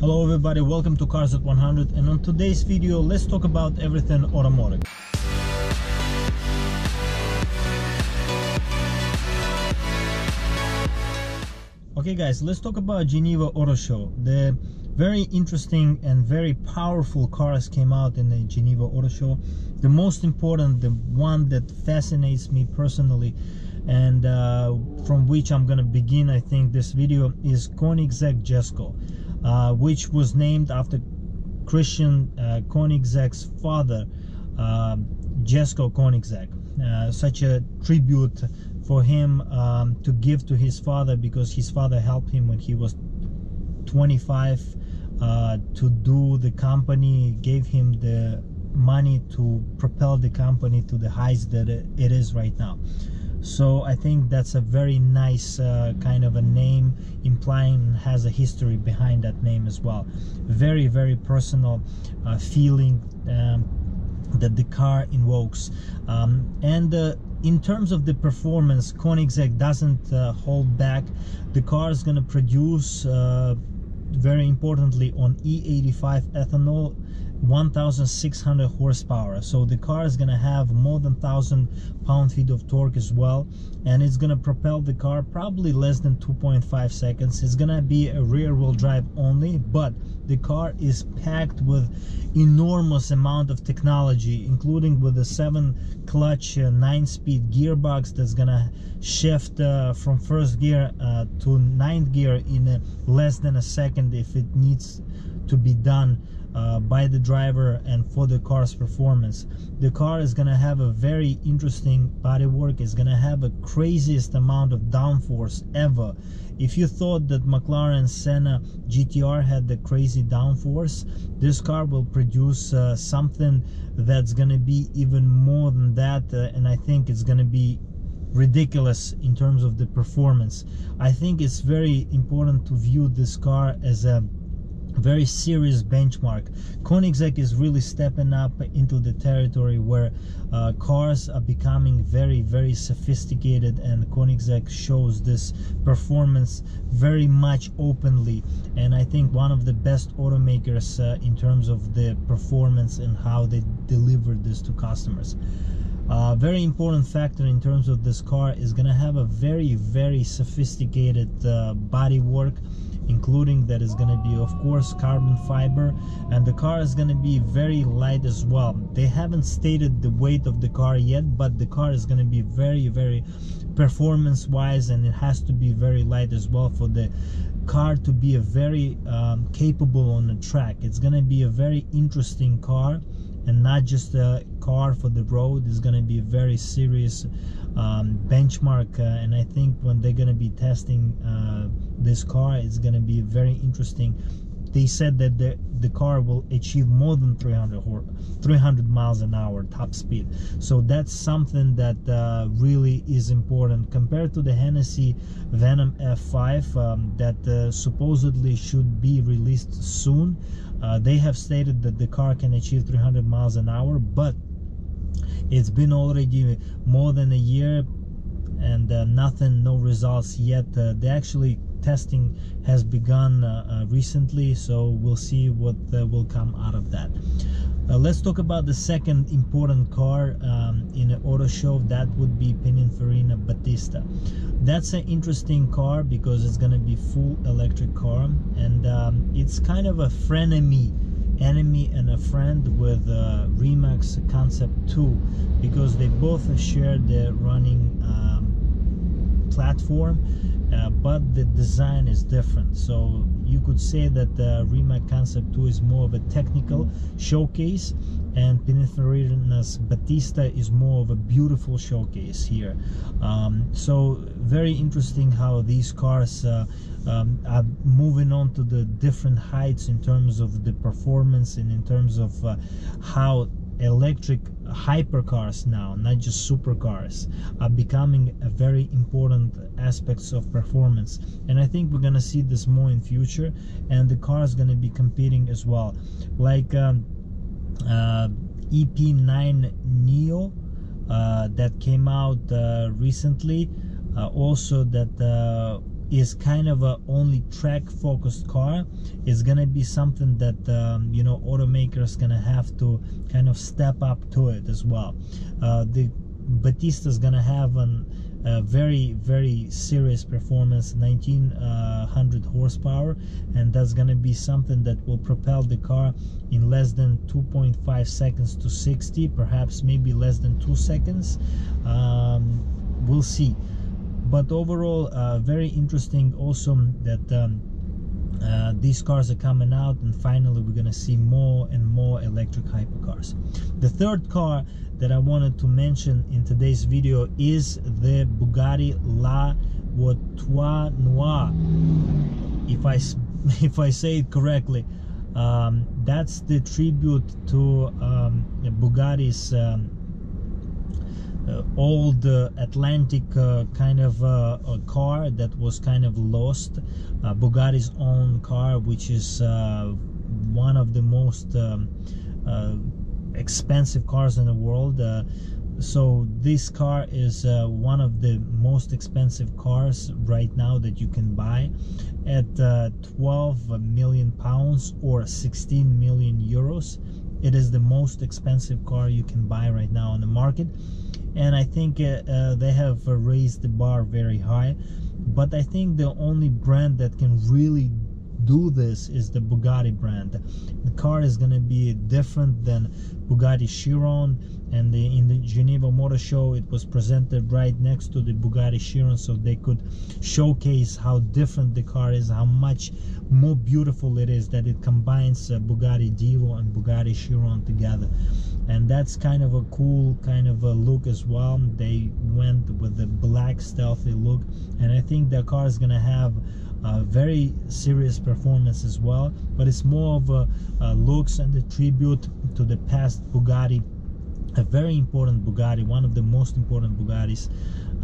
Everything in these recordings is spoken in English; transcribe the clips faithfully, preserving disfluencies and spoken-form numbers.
Hello everybody, welcome to Cars at one hundred, and on today's video let's talk about everything automotive. Okay guys, let's talk about Geneva Auto Show. The very interesting and very powerful cars came out in the Geneva Auto Show. The most important, the one that fascinates me personally, and uh, from which I'm gonna begin I think this video, is Koenigsegg Jesko, uh, which was named after Christian uh, Koenigsegg's father, uh, Jesko Koenigsegg, uh, such a tribute for him um, to give to his father, because his father helped him when he was twenty-five uh, to do the company, gave him the money to propel the company to the heights that it is right now. So I think that's a very nice uh, kind of a name, implying has a history behind that name as well. Very, very personal uh, feeling um, that the car invokes. Um, and uh, in terms of the performance, Koenigsegg doesn't uh, hold back. The car is going to produce, uh, very importantly, on E eighty-five ethanol, one thousand six hundred horsepower. So the car is gonna have more than one thousand pound-feet of torque as well, and it's gonna propel the car probably less than two point five seconds. It's gonna be a rear-wheel drive only, but the car is packed with enormous amount of technology, including with the seven clutch uh, nine-speed gearbox that's gonna shift uh, from first gear uh, to ninth gear in a less than a second if it needs to be done Uh, by the driver and for the car's performance. The car is gonna have a very interesting bodywork. It's gonna have a craziest amount of downforce ever. If you thought that McLaren Senna G T R had the crazy downforce, this car will produce uh, something that's gonna be even more than that, uh, and I think it's gonna be ridiculous in terms of the performance. I think it's very important to view this car as a very serious benchmark. Koenigsegg is really stepping up into the territory where uh, cars are becoming very, very sophisticated, and Koenigsegg shows this performance very much openly, and I think one of the best automakers uh, in terms of the performance and how they deliver this to customers. A uh, very important factor in terms of this car is going to have a very, very sophisticated uh, body work, including that is going to be, of course, carbon fiber, and the car is going to be very light as well. They haven't stated the weight of the car yet, but the car is going to be very, very performance wise, and it has to be very light as well for the car to be a very um, capable on the track. It's going to be a very interesting car, and not just a car for the road. Is going to be a very serious um, benchmark, uh, and I think when they're going to be testing uh, this car, it's going to be very interesting. They said that the, the car will achieve more than three hundred miles an hour top speed, so that's something that uh, really is important compared to the Hennessey Venom F five um, that uh, supposedly should be released soon. Uh, they have stated that the car can achieve three hundred miles an hour, but it's been already more than a year and uh, nothing, no results yet. Uh, they actually testing has begun uh, uh, recently, so we'll see what uh, will come out of that. Uh, let's talk about the second important car um, in an auto show. That would be Pininfarina Battista. That's an interesting car because it's going to be full electric car, and um, it's kind of a frenemy, enemy and a friend with uh, Rimac Concept two, because they both share the running um, platform, uh, but the design is different. So you could say that the uh, Rimac Concept two is more of a technical showcase, and Pininfarina's Battista is more of a beautiful showcase here. Um, so very interesting how these cars uh, um, are moving on to the different heights in terms of the performance and in terms of uh, how electric hypercars, now not just supercars, are becoming a very important aspects of performance, and I think we're gonna see this more in future, and the car is gonna be competing as well, like um, uh, E P nine Neo uh, that came out uh, recently, uh, also that uh, is kind of a only track focused car. It's gonna be something that um, you know, automakers gonna have to kind of step up to it as well. Uh, the Battista is gonna have an a very very serious performance, nineteen hundred horsepower, and that's going to be something that will propel the car in less than two point five seconds to sixty, perhaps maybe less than two seconds. Um, we'll see, but overall uh, very interesting, awesome that um, Uh, these cars are coming out, and finally we're gonna see more and more electric hypercars. The third car that I wanted to mention in today's video is the Bugatti La Voiture Noire, if I if I say it correctly. Um, that's the tribute to um, Bugatti's um, Uh, old uh, Atlantic uh, kind of uh, a car that was kind of lost, uh, Bugatti's own car, which is uh, one of the most um, uh, expensive cars in the world. Uh, so this car is uh, one of the most expensive cars right now that you can buy at uh, twelve million pounds or sixteen million euros. It is the most expensive car you can buy right now on the market. And I think uh, uh, they have uh, raised the bar very high, but I think the only brand that can really do this is the Bugatti brand. The car is going to be different than Bugatti Chiron, and the, in the Geneva Motor Show it was presented right next to the Bugatti Chiron, so they could showcase how different the car is, how much more beautiful it is, that it combines uh, Bugatti Divo and Bugatti Chiron together. And that's kind of a cool kind of a look as well. They went with the black stealthy look, and I think the car is going to have a very serious performance as well, but it's more of a, a looks and a tribute to the past Bugatti, a very important Bugatti, one of the most important Bugattis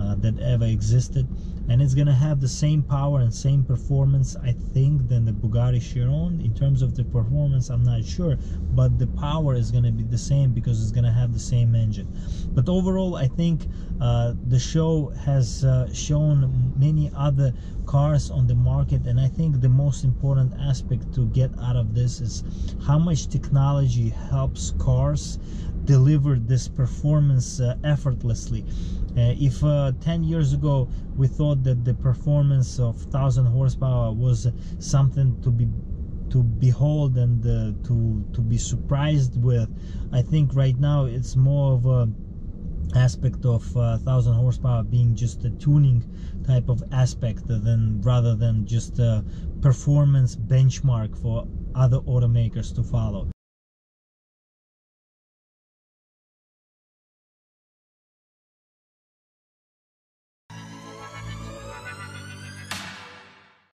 uh, that ever existed. And it's gonna have the same power and same performance, I think, than the Bugatti Chiron. In terms of the performance, I'm not sure, but the power is gonna be the same because it's gonna have the same engine. But overall, I think uh, the show has uh, shown many other cars on the market, and I think the most important aspect to get out of this is how much technology helps cars deliver this performance uh, effortlessly. Uh, if uh, ten years ago we thought that the performance of one thousand horsepower was something to be to behold and uh, to to be surprised with, I think right now it's more of a aspect of uh, one thousand horsepower being just a tuning type of aspect, than rather than just a performance benchmark for other automakers to follow.